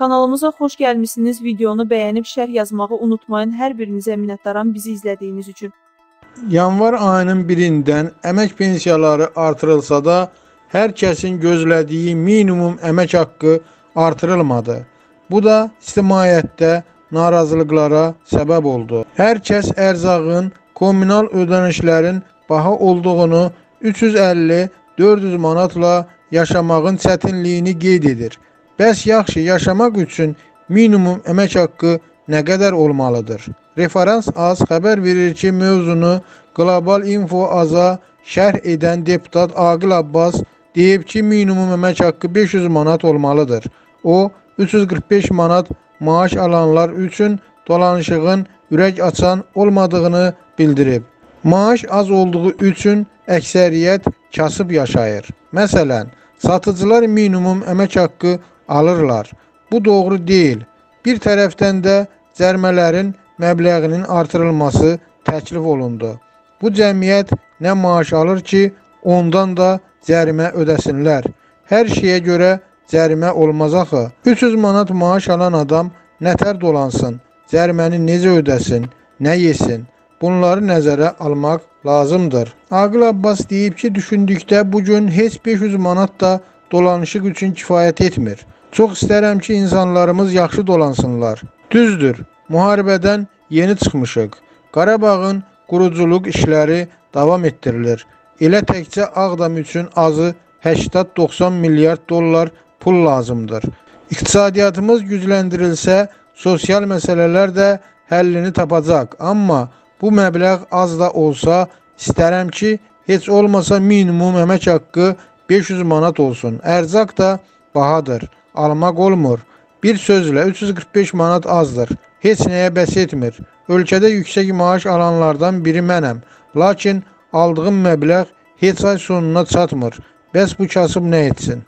Kanalımıza hoş gəlmişsiniz. Videonu bəyənib şərh yazmağı unutmayın. Hər birinizə minnətdaram bizi izlədiyiniz üçün. Yanvar ayının birindən əmək pensiyaları artırılsa da, hər kəsin gözlədiyi minimum əmək haqqı artırılmadı. Bu da ictimaiyyətdə narazılıqlara səbəb oldu. Hər kəs ərzağın, kommunal ödənişlərin baha olduğunu 350-400 manatla yaşamağın çətinliyini qeyd edir. Bəs yaxşı yaşamaq üçün minimum əmək haqqı nə qədər olmalıdır? Referans Az xəbər verir ki, mövzunu Global Info Az'a şərh edən deputat Aqil Abbas deyib ki, minimum əmək haqqı 500 manat olmalıdır. O, 345 manat maaş alanlar üçün dolanışığın ürək açan olmadığını bildirib. Maaş az olduğu üçün əksəriyyət kasıb yaşayır. Məsələn, satıcılar minimum əmək haqqı alırlar. Bu doğru deyil. Bir tərəfdən də cərmələrin məbləğinin artırılması təklif olundu. Bu cəmiyyət nə maaş alır ki, ondan da cərimə ödəsinlər. Hər şeyə görə cərimə olmaz axı. 300 manat maaş alan adam nətər dolansın, cəriməni necə ödəsin, nə yesin? Bunları nəzərə almaq lazımdır. Aqil Abbas deyib ki, düşündükdə bugün heç 500 manat da dolanışıq üçün kifayət etmir. Çox istərəm ki, insanlarımız yaxşı dolansınlar. Düzdür, müharibədən yeni çıxmışıq. Qarabağın quruculuq işləri davam etdirilir. Elə təkcə Ağdam üçün azı 80-90 milyard dollar pul lazımdır. İqtisadiyyatımız gücləndirilsə, sosial məsələlər də həllini tapacaq. Amma bu məbləğ az da olsa, istərəm ki, heç olmasa minimum əmək haqqı 500 manat olsun. Ərzaq da bahadır, almaq olmur. Bir sözlə 345 manat azdır, heç nəyə bəs etmir. Ölkədə yüksək maaş alanlardan biri mənəm, lakin aldığım məbləğ heç ay sonuna çatmır. Bəs bu kasıb nə etsin?